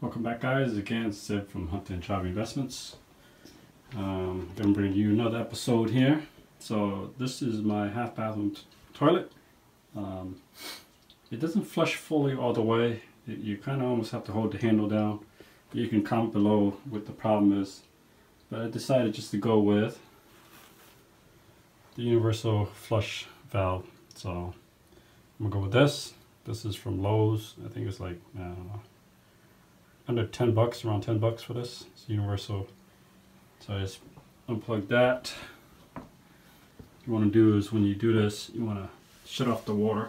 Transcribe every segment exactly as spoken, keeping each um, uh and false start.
Welcome back, guys. Again, it's Siv from Hunter and Chavy Investments. Um, I'm going to bring you another episode here. So this is my half bathroom toilet. Um, it doesn't flush fully all the way. It, you kind of almost have to hold the handle down. You can comment below what the problem is. But I decided just to go with the universal flush valve. So I'm going to go with this. This is from Lowe's. I think it's like, I don't know, under ten bucks, around ten bucks for this. It's universal. So I just unplug that. What you want to do is when you do this, you want to shut off the water.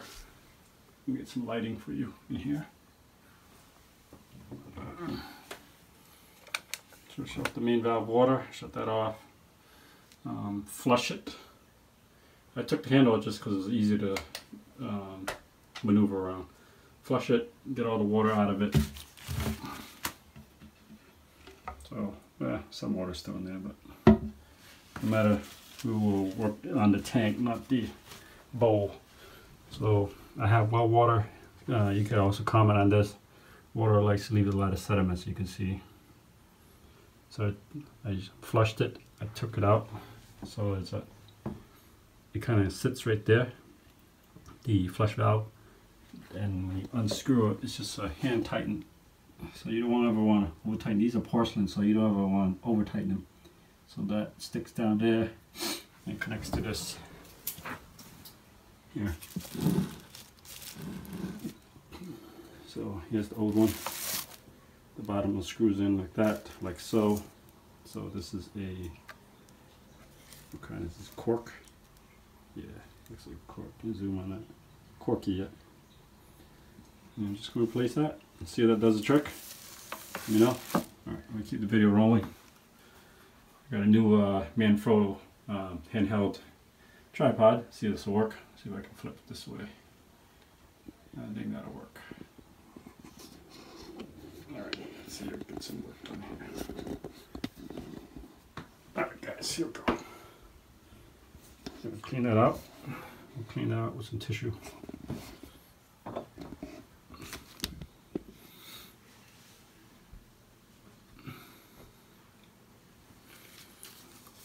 Let me get some lighting for you in here. So shut off the main valve water, shut that off. Um, flush it. I took the handle just because it was easy to um, maneuver around. Flush it, get all the water out of it. So, yeah, some water still in there, but no matter, we will work on the tank, not the bowl. So I have well water. Uh, you can also comment on this. Water likes to leave a lot of sediment, you can see. So I just flushed it. I took it out. So it's a, it kind of sits right there, the flush valve. And when you unscrew it, it's just a hand tighten. So you don't ever want to over tighten. These are porcelain, so you don't ever want to over tighten them. So that sticks down there and connects to this here. So here's the old one. The bottom one screws in like that, like so. So this is a, what kind is this, cork? Yeah, looks like cork. Can you zoom on that? Corky yet. And I'm just going to place that and see if that does the trick. You know? Alright, I'm going to keep the video rolling. I got a new uh, Manfrotto uh, handheld tripod. See if this will work. See if I can flip it this way. I think that'll work. Alright, let's see if we get some work done here. Alright, guys, here we go. So we'll clean that out. We'll clean that out with some tissue.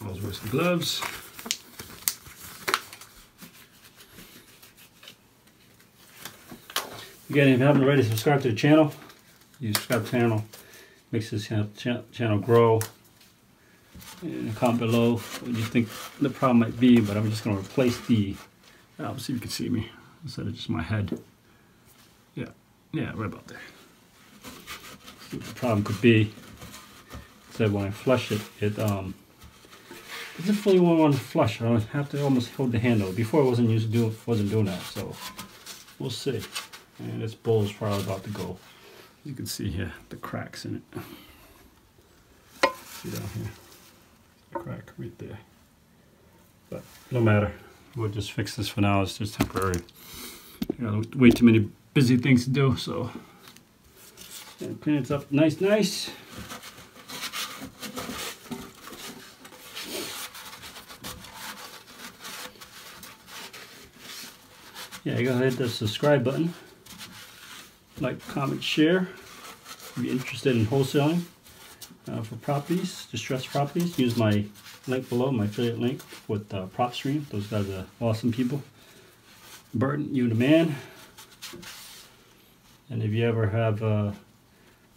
I'll wear some gloves. Again, if you haven't already subscribed to the channel, you subscribe to the channel, makes this channel, channel grow. And comment below what you think the problem might be, but I'm just going to replace the, oh, let's see if you can see me, instead of just my head. Yeah, yeah, right about there. See what the problem could be. So when I flush it, it, um, doesn't fully want to flush. I have to almost hold the handle. Before I wasn't used to do wasn't doing that, so we'll see. And this bowl is probably about to go. You can see here the cracks in it. See down here, the crack right there. But no matter, we'll just fix this for now. It's just temporary. You know, way too many busy things to do. So and clean it up, nice, nice. Yeah, go ahead and hit the subscribe button, like, comment, share. If you're interested in wholesaling uh, for properties, distressed properties, use my link below, my affiliate link with uh, PropStream. Those guys are awesome people. Burton, you the man. And if you ever have uh,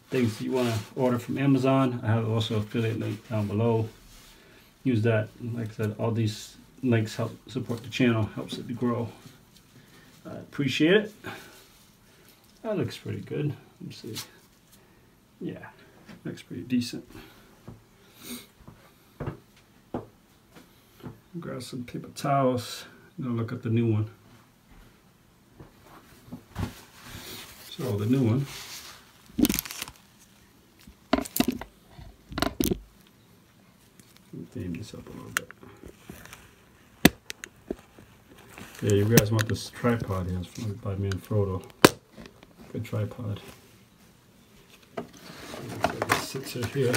things you want to order from Amazon, I have also affiliate link down below. Use that. Like I said, all these links help support the channel, helps it to grow. I appreciate it. That looks pretty good. Let me see. Yeah, looks pretty decent. Grab some paper towels. I'm gonna look at the new one. So the new one. Tame this up a little bit. Yeah, you guys want this tripod here, it's from by Manfrotto. Good tripod. This sits right here.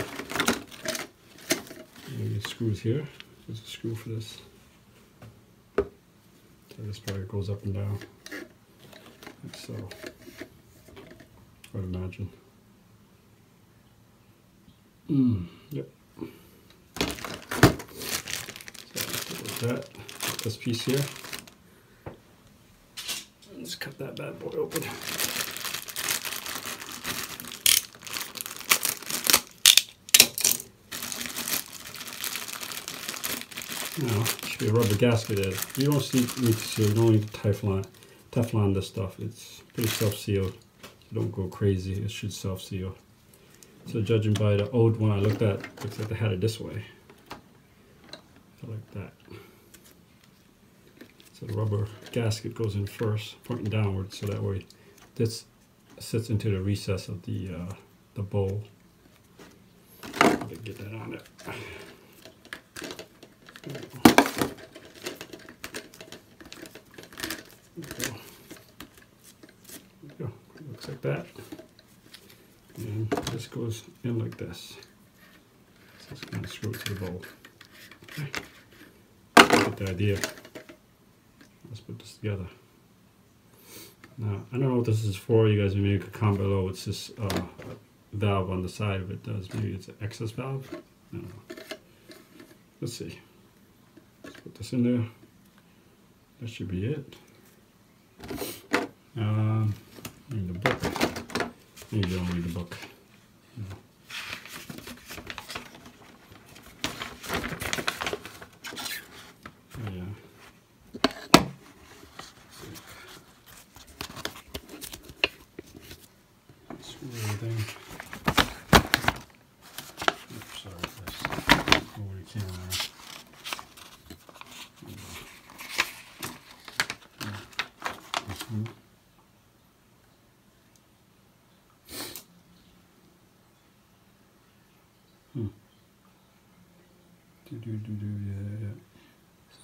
And these screws here. There's a screw for this. So this probably goes up and down. Like so. I would imagine. Mm, yep. So let's get rid of that, this piece here. Let's cut that bad boy open. Now, it should be a rubber gasket there. You don't see, need to seal, you don't need to Teflon, Teflon this stuff. It's pretty self-sealed. Don't go crazy, it should self-seal. So judging by the old one I looked at, looks like they had it this way. So like that. So the rubber gasket goes in first, pointing downwards, so that way this sits into the recess of the, uh, the bowl. Get that on there. There we go. There we go. Looks like that, and this goes in like this. So it's going to screw it to the bowl. Okay, get the idea. Let's put this together. Now, I don't know what this is for. You guys maybe could comment below. It's this uh, valve on the side of it does. Maybe it's an excess valve. I don't know. Let's see. Let's put this in there. That should be it. Um. Need the book. Maybe you don't need the book. No. Oh, yeah. Screw everything. Oops, sorry, that's over the camera. Do, do, do, yeah, yeah.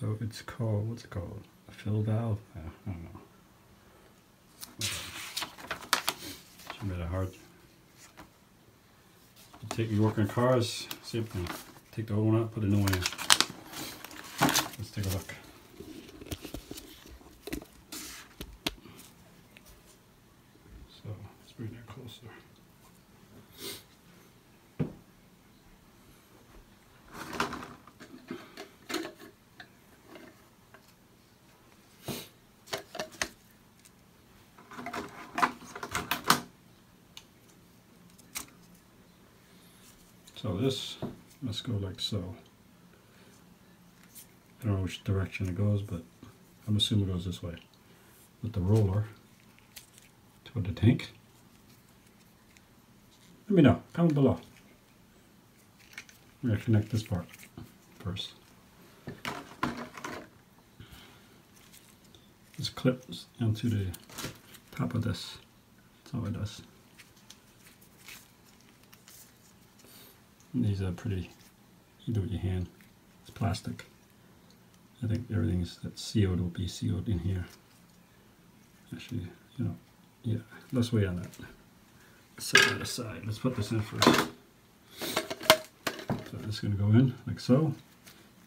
So it's called, what's it called? A fill valve? Yeah, I don't know. It's a bit hard. You take your work on cars, same thing. Take the old one out, put a new one in. Let's take a look. So let's bring that closer. So this must go like so. I don't know which direction it goes, but I'm assuming it goes this way. With the roller toward the tank. Let me know. Comment below. I'm gonna connect this part first. This clips onto the top of this. That's all it does. These are pretty, you do it with your hand, it's plastic. I think everything that's sealed will be sealed in here. Actually, you know, yeah, let's wait on that. Let's set that aside, let's put this in first. So it's going to go in, like so.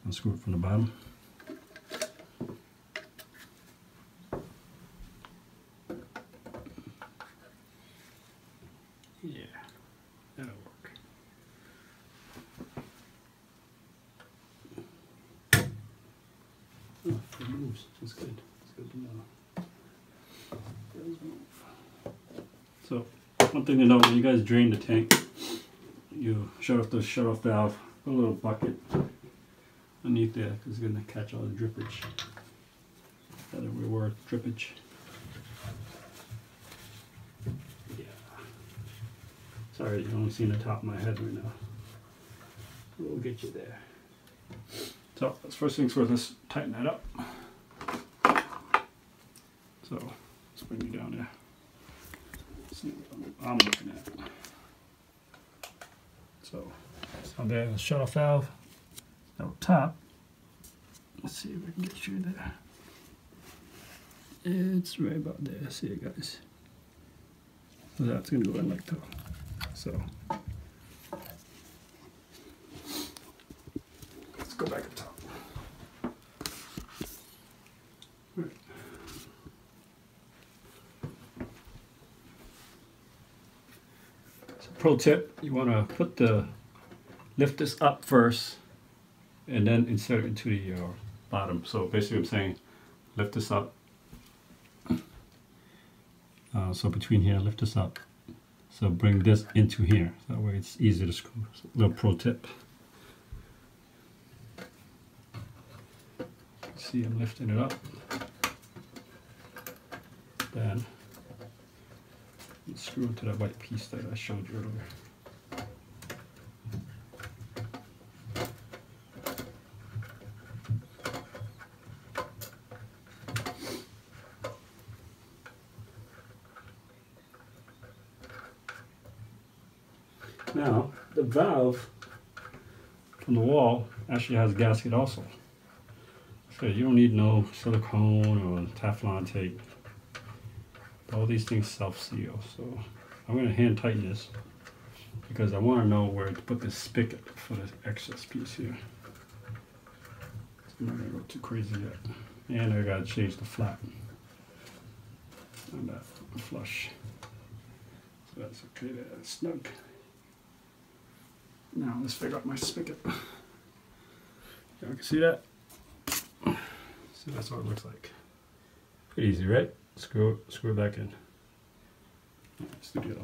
Unscrew it from the bottom. Yeah, that'll work. That's good. That's good to know. So, one thing to know, when you guys drain the tank, you shut off the shut-off valve, put a little bucket underneath there, because it's going to catch all the drippage. That'll reward drippage. Yeah. Sorry, you don't see the top of my head right now. We'll get you there. So, that's first things first, let's tighten that up. So, let's bring you down there. Let's see what I'm looking at. So, so there's the shut-off valve out top. Let's see if we can get you there. It's right about there. See you guys. So that's going to go in like that. So, let's go back up top. Pro tip, you want to put the lift this up first and then insert it into the uh, bottom. So basically I'm saying lift this up. Uh, so between here, lift this up. So bring this into here. That way it's easy to screw. So little pro tip. See, I'm lifting it up. Then screw into that white piece that I showed you earlier. Now, the valve from the wall actually has a gasket also. So you don't need no silicone or Teflon tape. All these things self-seal. So I'm going to hand tighten this because I want to know where to put this spigot for this excess piece here. So I'm not going to go too crazy yet. And I got to change the flat on that flush. So that's okay there, that's snug. Now let's figure out my spigot. Y'all can see that? So that's what it looks like. Pretty easy, right? Screw screw it back in. Let's do the other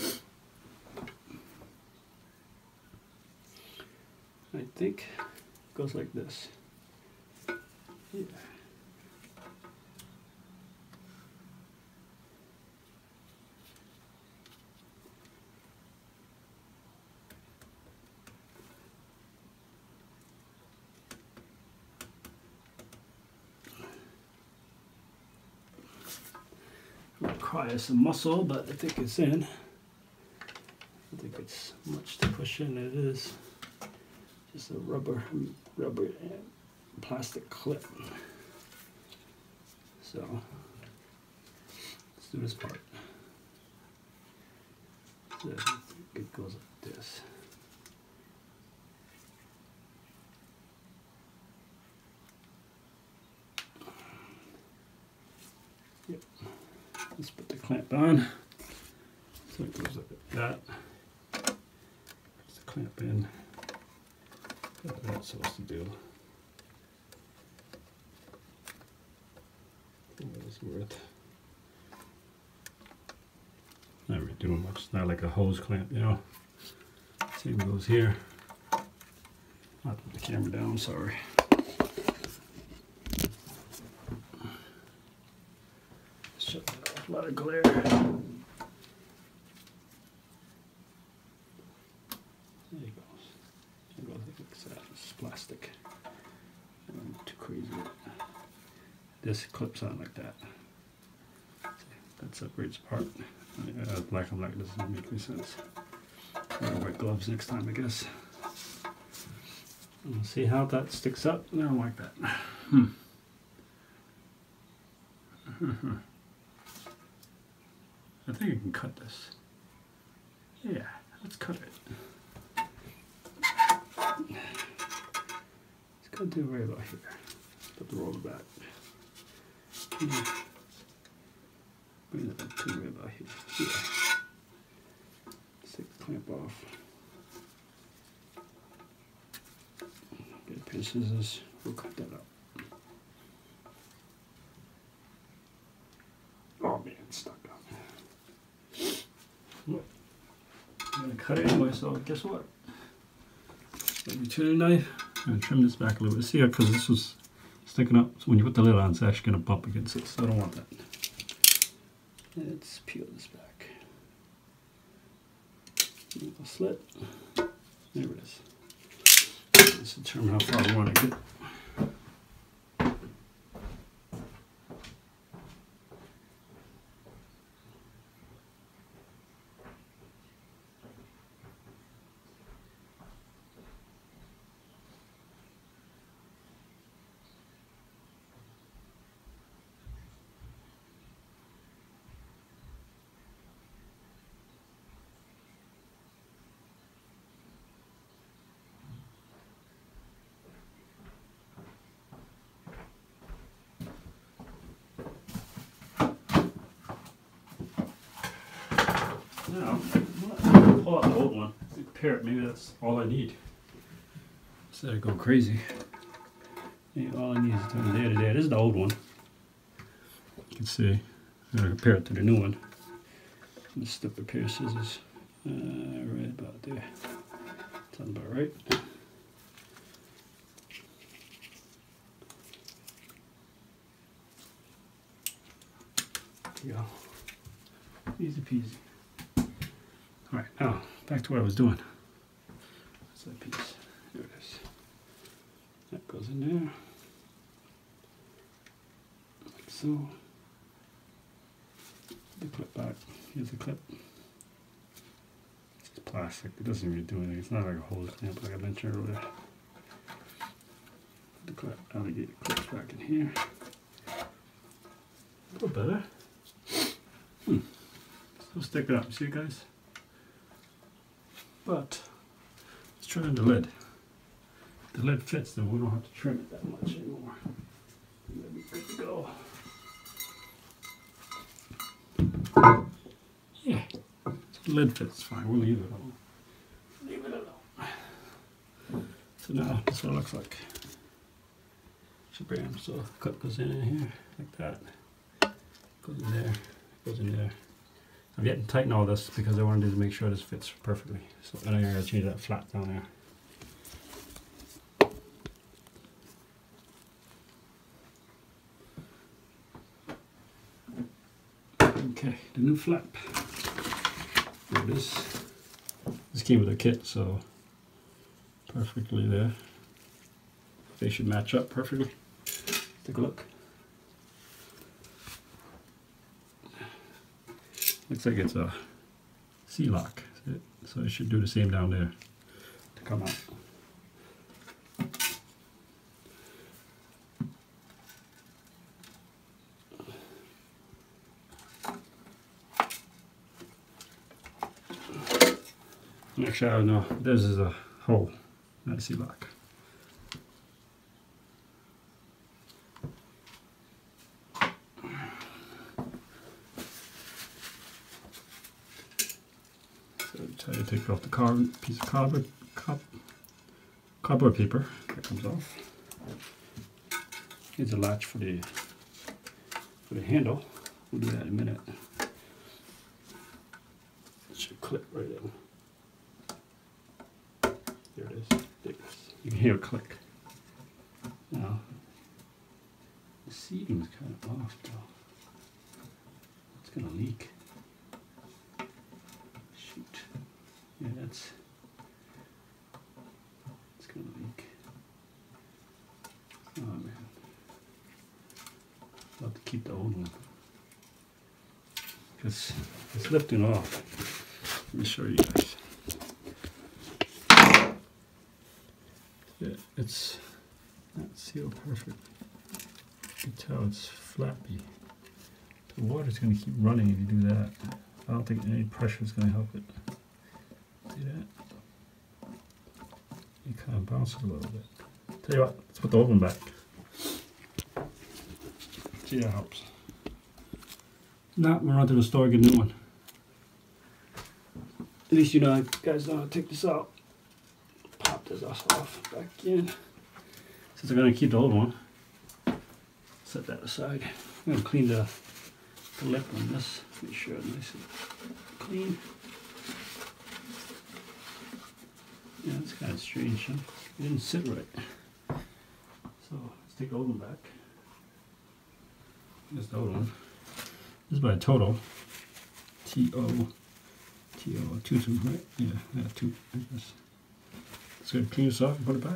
one. I think it goes like this. Yeah. Requires some muscle, but I think it's in. I think it's much to push in. It is just a rubber, rubber and plastic clip. So let's do this part. So I think it goes like this. Yep. Let's put the clamp on. So it goes like that. Put the clamp in. That's what it's supposed to do. That was worth. Not really doing much. It's not like a hose clamp, you know. Same goes here. I put the camera down. Sorry. A lot of glare. There it goes. It goes like that. It's plastic. I'm too crazy. This clips on like that. That separates apart. Uh, black and black doesn't make any sense. I'm gonna wear gloves next time, I guess. We'll see how that sticks up. I don't like that. Hmm. I think I can cut this. Yeah, let's cut it. It's gonna do right about here. Put the roller back. Bring it up to right about here. Yeah. Let's take the clamp off. Get a pair of scissors. We'll cut that up. Oh man, it's stuck up. Look, I'm going to cut it anyway, so guess what? Let me turn the knife and trim this back a little bit. See, because this was sticking up, so when you put the lid on, it's actually going to bump against it, so I don't want that. Let's peel this back. Little slit. There it is. Let's determine how far we want to get. No, I'll pull out the old one, repair it. Maybe that's all I need. Instead of going crazy. Yeah, all I need is done there today. This is the old one. You can see. I'm gonna compare it to the new one. Just the repair scissors. Uh, right about there. Sounds about right. There you go. Easy peasy. Alright, now back to what I was doing. That's that piece. There it is. That goes in there. Like so. The clip back. Here's the clip. It's plastic. It doesn't really do anything. It's not like a hose clamp like I mentioned earlier. The clip. I'll get the clip back in here. A little better. Hmm. Still sticking up. You see, guys? But let's try on the lid. The lid fits, then we don't have to trim it that much anymore. That'll be good to go. Yeah, the lid fits fine. We'll leave it alone. Leave it alone. So now that's what it looks like. Shabam. So the clip goes in, in here like that. Goes in there. Goes in there. I'm getting tighten all this because I wanted to make sure this fits perfectly. So I gotta change that flap down there. Okay, the new flap. There it is. This came with a kit, so perfectly there. They should match up perfectly. Take a look. Looks like it's a C-lock, so it should do the same down there to come out. Actually, I don't know. This is a hole, not a C-lock. I take off the carbon, piece of cardboard, cardboard paper that comes off. Here's a latch for the for the handle. We'll do that in a minute. It should clip right in. There it is. There it is. You can hear it click. Now the seating's kind of off though. It's gonna leak. Yeah, that's it's gonna leak. Oh man, I'll have to keep the old one because it's lifting off. Let me show you guys. Yeah, it's not sealed perfect. You can tell it's flappy. The water's gonna keep running if you do that. I don't think any pressure is gonna help it. See that? It kind of bounces a little bit. Tell you what, let's put the old one back. See, that helps. Now, we'll run to the store and get a new one. At least you know, guys know how to take this out. Pop this off back in. Since I'm going to keep the old one, set that aside. I'm going to clean the, the lip on this, make sure it's nice and clean. Yeah, it's kind of strange, huh? It didn't sit right. So, let's take the old one back. Here's the old one. This is by TOTO. T O. T O. two two, right? Yeah, yeah, two. Let's go clean this off and put it back.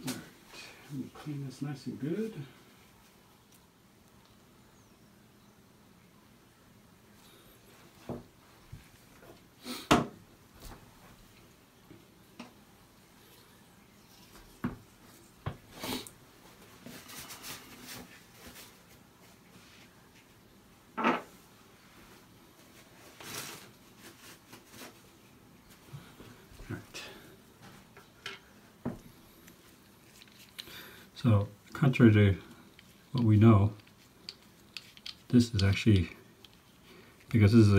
Alright, I'm going to clean this nice and good. So contrary to what we know, this is actually, because this is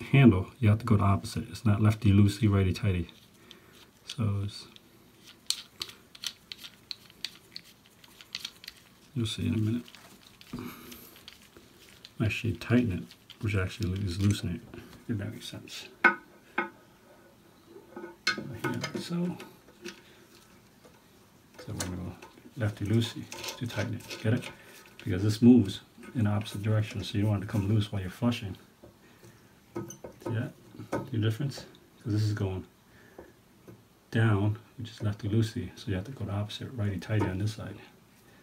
a handle, you have to go the opposite. It's not lefty loosey, righty tighty. So it's, you'll see in a minute. Actually tighten it, which actually is loosening it, if that makes sense. So, so we're going to go lefty loosey to tighten it, get it? Because this moves in the opposite direction, so you don't want it to come loose while you're flushing. See that? The difference? Because this is going down, which is lefty loosey, so you have to go the opposite, righty tighty on this side.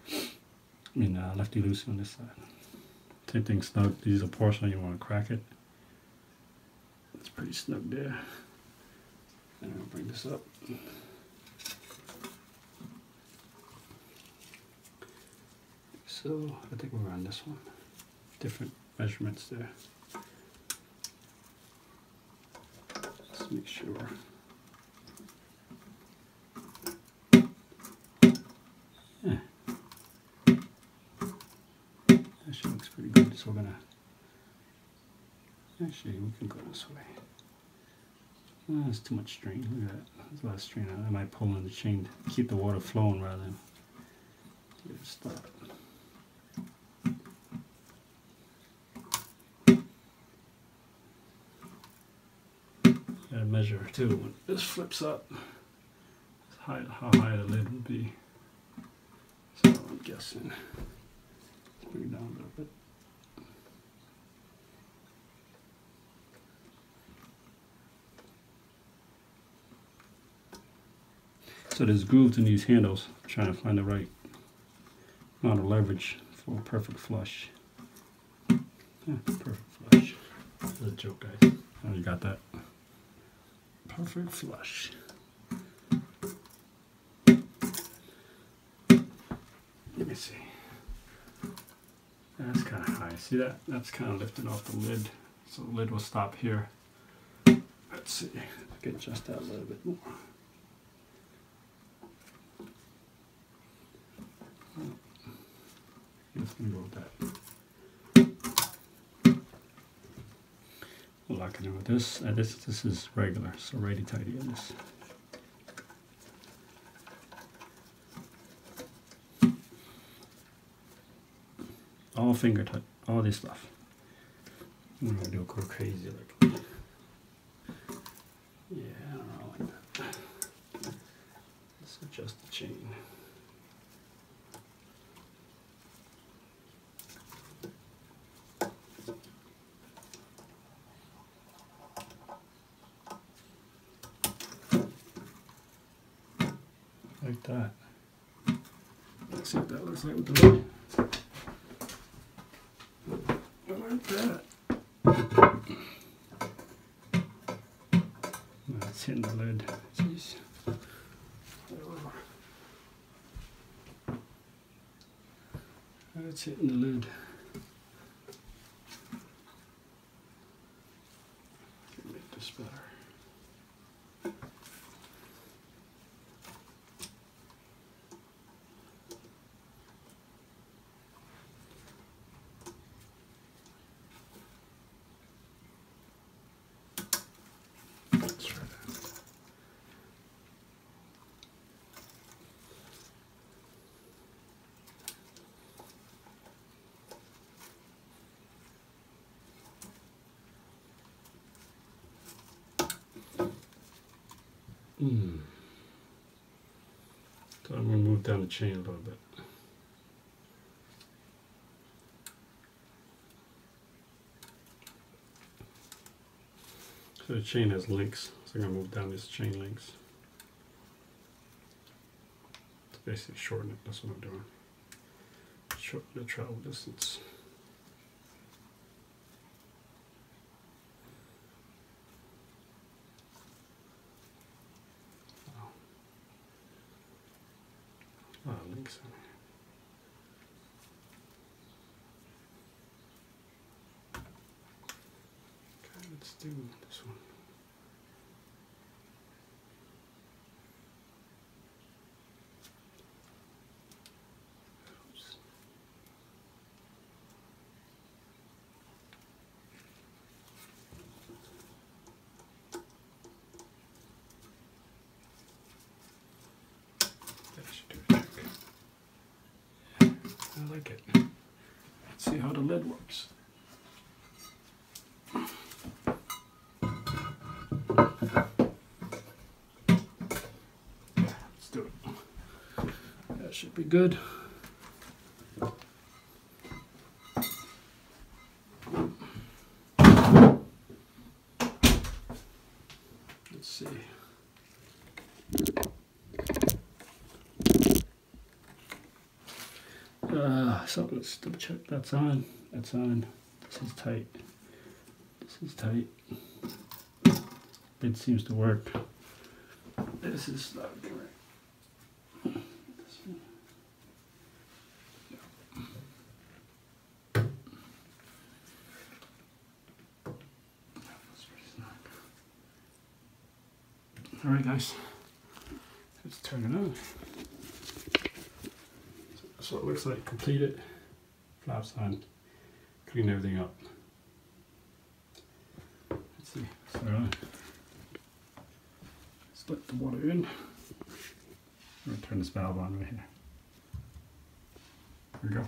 I mean, uh, lefty loosey on this side. Same thing snug. These are porcelain, you want to crack it. It's pretty snug there. And I'll bring this up. So I think we're on this one. Different measurements there. Let's make sure. Yeah. Actually looks pretty good. So we're gonna, actually we can go this way. Oh, that's too much strain. Look at that. There's a lot of strain on it. I might pull on the chain to keep the water flowing rather than get it stopped. Gotta measure too. When this flips up, how high the lid would be. So I'm guessing. Let's bring it down a little bit. So there's grooves in these handles. I'm trying to find the right amount of leverage for a perfect flush. Yeah, perfect flush. That's a joke, guys. Oh, you got that. Perfect flush. Let me see. That's kind of high. See that? That's kind of lifting off the lid. So the lid will stop here. Let's see. I can adjust that a little bit more. Let's go with that. We'll lock it in with this. Uh, this. This is regular, so righty tighty on this. All finger tight, all this stuff. I'm gonna do a go crazy like. Yeah, I don't know like that. Let's adjust the chain. Like that. Let's see what that looks like with the lid. Like that. That's hitting the lid. Jeez. That's hitting the lid. Make this better. Mm. So I'm going to move down the chain a little bit. So the chain has links, so I'm going to move down these chain links. It's basically shorten it, that's what I'm doing. Shorten the travel distance. Let's do this one. like it. Let's see how the lid works. Let's do it. That should be good. Let's see. Uh, so let's double check that's on, that's on, this is tight, this is tight, it seems to work, this is not right. Alright guys, let's turn it on. So it looks like completed, flaps on, clean everything up. Let's see, so let's let the water in. I'm going to turn this valve on right here. There we go.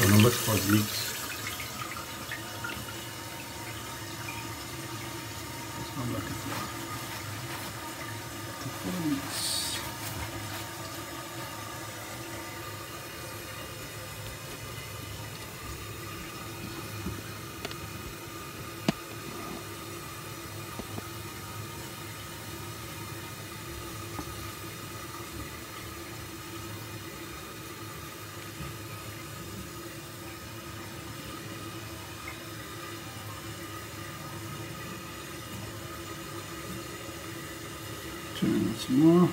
I'm gonna look for leaks. That's what I'm looking for. Looking for leaks. Turn this more.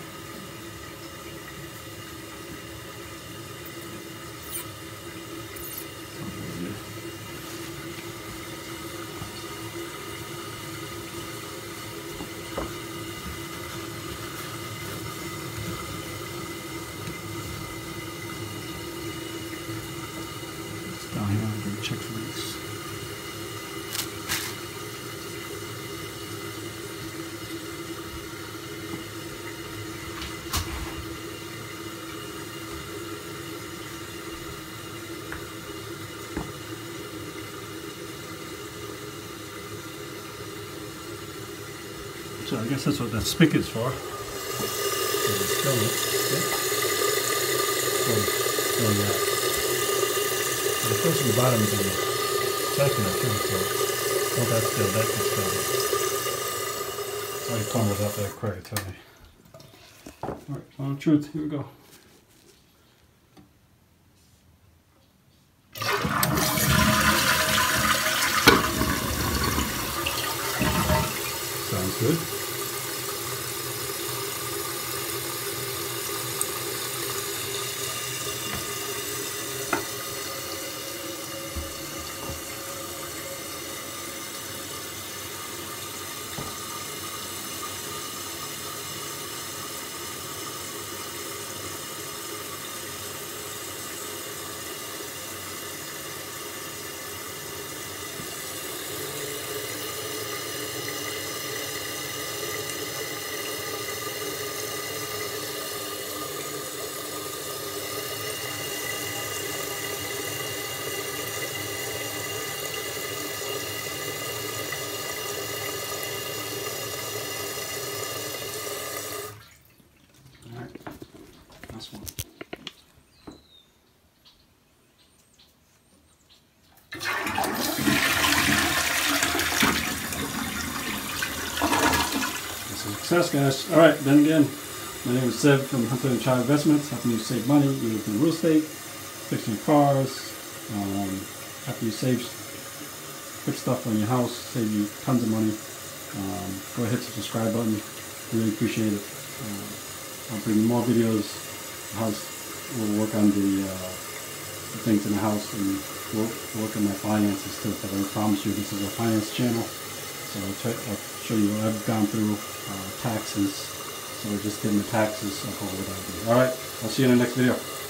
It's down here, I'm going to check for this. So I guess that's what that spigot's for. It's filling it. Yeah. Oh, filling that. But it goes to the bottom of the second, I think, so. Oh, that's still, that can still. I tumbled out that quick, I tell you. Alright, final truth, here we go. Sounds good. One. That's a success, guys. Alright, then again, my name is Siv from Hunter and Chavy Investments, helping you save money, either from real estate, fixing cars, um, after you save, fix stuff on your house, save you tons of money. Um, go ahead and hit the subscribe button, really appreciate it. Uh, I'll bring you more videos. House, we'll work on the, uh, the things in the house, and we'll work on my finances too, because I promise you this is a finance channel, so I'll, try, I'll show you what I've gone through, uh, taxes, so we're just getting the taxes, so I'll go with that. Alright, I'll see you in the next video.